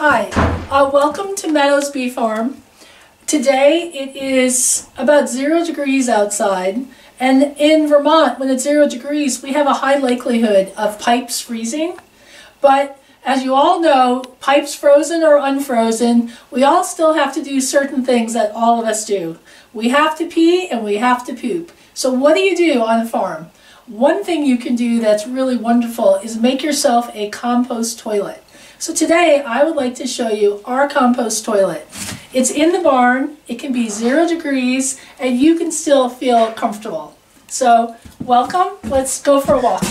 Hi, welcome to Meadows Bee Farm. Today it is about 0 degrees outside, and in Vermont when it's 0 degrees we have a high likelihood of pipes freezing, but as you all know, pipes frozen or unfrozen, we all still have to do certain things that all of us do. We have to pee and we have to poop. So what do you do on a farm? One thing you can do that's really wonderful is make yourself a compost toilet. So today I would like to show you our compost toilet. It's in the barn, it can be 0 degrees, and you can still feel comfortable. So welcome, let's go for a walk.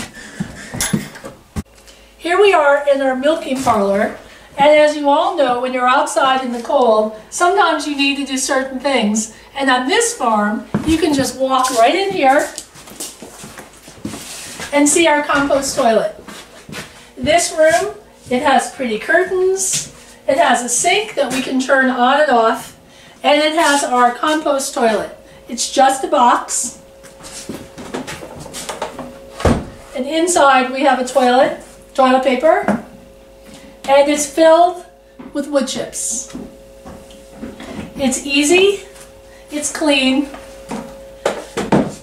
Here we are in our milking parlor, and as you all know, when you're outside in the cold, sometimes you need to do certain things, and on this farm you can just walk right in here and see our compost toilet. This room, it has pretty curtains, it has a sink that we can turn on and off, and it has our compost toilet. It's just a box, and inside we have a toilet paper, and it's filled with wood chips. It's easy, it's clean,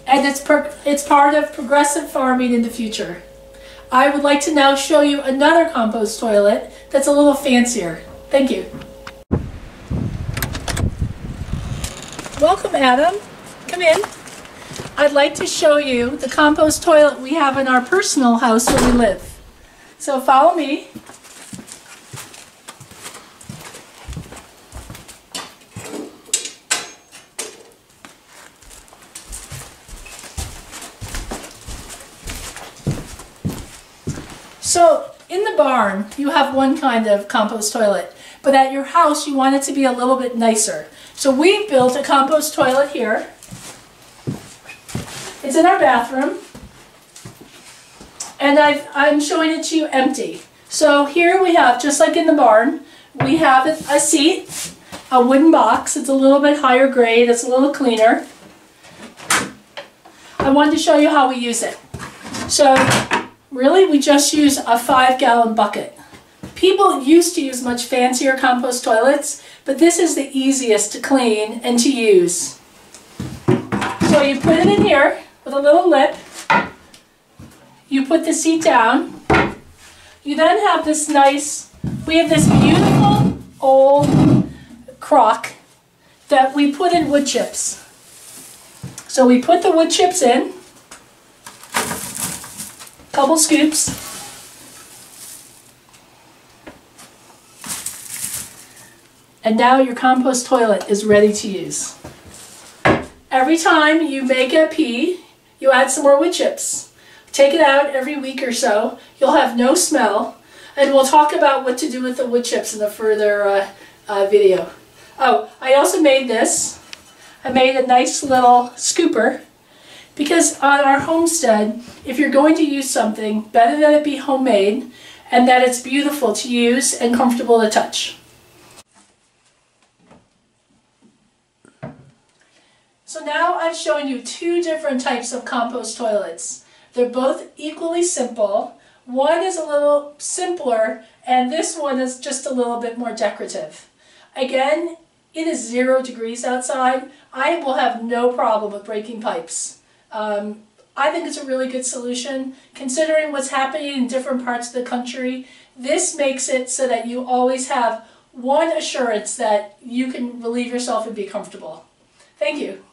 and it's part of progressive farming in the future. I would like to now show you another compost toilet that's a little fancier. Thank you. Welcome, Adam. Come in. I'd like to show you the compost toilet we have in our personal house where we live. So follow me. So in the barn you have one kind of compost toilet, but at your house you want it to be a little bit nicer. So we've built a compost toilet here. It's in our bathroom, and I'm showing it to you empty. So here we have, just like in the barn, we have a seat, a wooden box. It's a little bit higher grade, it's a little cleaner. I wanted to show you how we use it. So really, we just use a 5-gallon bucket. People used to use much fancier compost toilets, but this is the easiest to clean and to use. So you put it in here with a little lip, you put the seat down, you then have this nice, we have this beautiful old crock that we put in wood chips. So we put the wood chips in, couple scoops, and now your compost toilet is ready to use. Every time you make a pea, you add some more wood chips. Take it out every week or so. You'll have no smell, and we'll talk about what to do with the wood chips in a further video. Oh, I also made this. I made a nice little scooper. Because on our homestead, if you're going to use something, better that it be homemade and that it's beautiful to use and comfortable to touch. So now I've shown you two different types of compost toilets. They're both equally simple. One is a little simpler, and this one is just a little bit more decorative. Again, it is 0 degrees outside. I will have no problem with breaking pipes. I think it's a really good solution. Considering what's happening in different parts of the country, this makes it so that you always have one assurance that you can relieve yourself and be comfortable. Thank you.